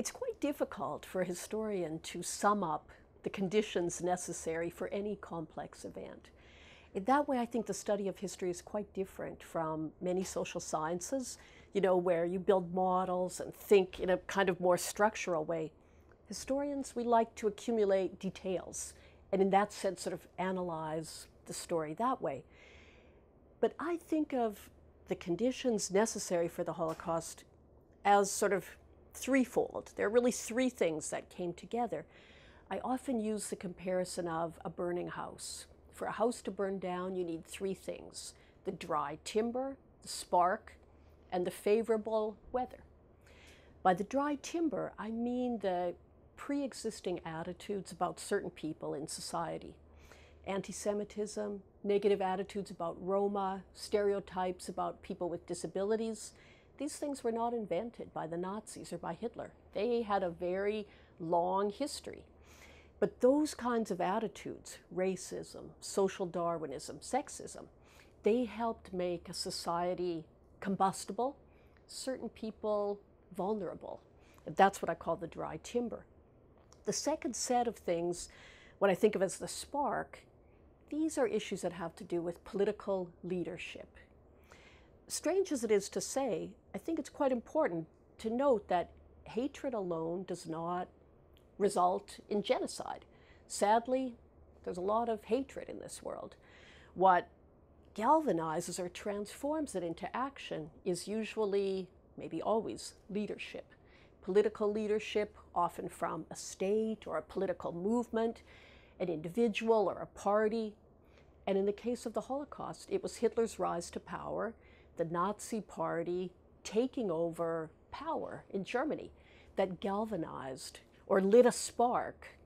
It's quite difficult for a historian to sum up the conditions necessary for any complex event. In that way, I think the study of history is quite different from many social sciences, you know, where you build models and think in a kind of more structural way. Historians, we like to accumulate details and in that sense sort of analyze the story that way. But I think of the conditions necessary for the Holocaust as sort of threefold. There are really three things that came together. I often use the comparison of a burning house. For a house to burn down, you need three things: the dry timber, the spark, and the favorable weather. By the dry timber, I mean the pre-existing attitudes about certain people in society. Anti-Semitism, negative attitudes about Roma, stereotypes about people with disabilities. These things were not invented by the Nazis or by Hitler. They had a very long history. But those kinds of attitudes, racism, social Darwinism, sexism, they helped make a society combustible, certain people vulnerable. And that's what I call the dry timber. The second set of things, what I think of as the spark, these are issues that have to do with political leadership. Strange as it is to say, I think it's quite important to note that hatred alone does not result in genocide. Sadly, there's a lot of hatred in this world. What galvanizes or transforms it into action is usually, maybe always, leadership. Political leadership, often from a state or a political movement, an individual or a party. And in the case of the Holocaust, it was Hitler's rise to power, the Nazi Party taking over power in Germany, that galvanized or lit a spark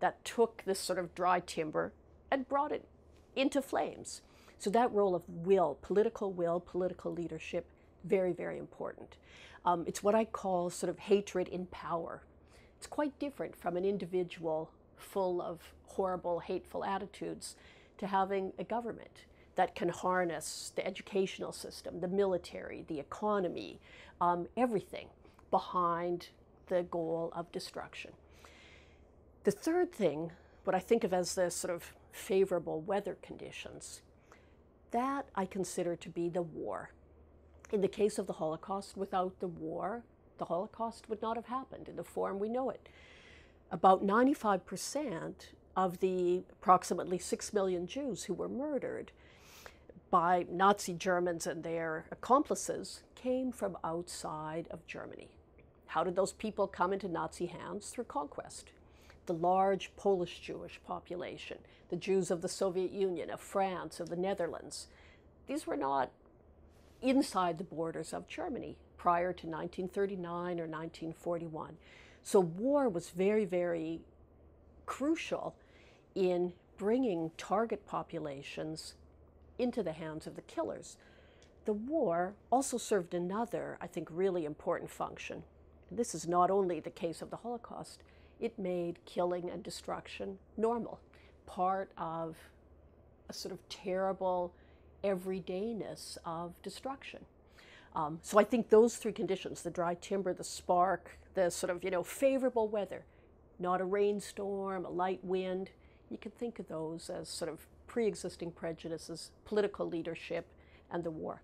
that took this sort of dry timber and brought it into flames. So that role of will, political leadership, very, very important. It's what I call sort of hatred in power. It's quite different from an individual full of horrible, hateful attitudes to having a government that can harness the educational system, the military, the economy, everything behind the goal of destruction. The third thing, what I think of as the sort of favorable weather conditions, that I consider to be the war. In the case of the Holocaust, without the war, the Holocaust would not have happened in the form we know it. About 95% of the approximately 6 million Jews who were murdered by Nazi Germans and their accomplices came from outside of Germany. How did those people come into Nazi hands? Through conquest. The large Polish Jewish population, the Jews of the Soviet Union, of France, of the Netherlands, these were not inside the borders of Germany prior to 1939 or 1941. So war was very, very crucial in bringing target populations into the hands of the killers. The war also served another, I think, really important function. And this is not only the case of the Holocaust, it made killing and destruction normal, part of a sort of terrible everydayness of destruction. So I think those three conditions, the dry timber, the spark, the sort of, you know, favorable weather, not a rainstorm, a light wind, you can think of those as sort of pre-existing prejudices, political leadership, and the war.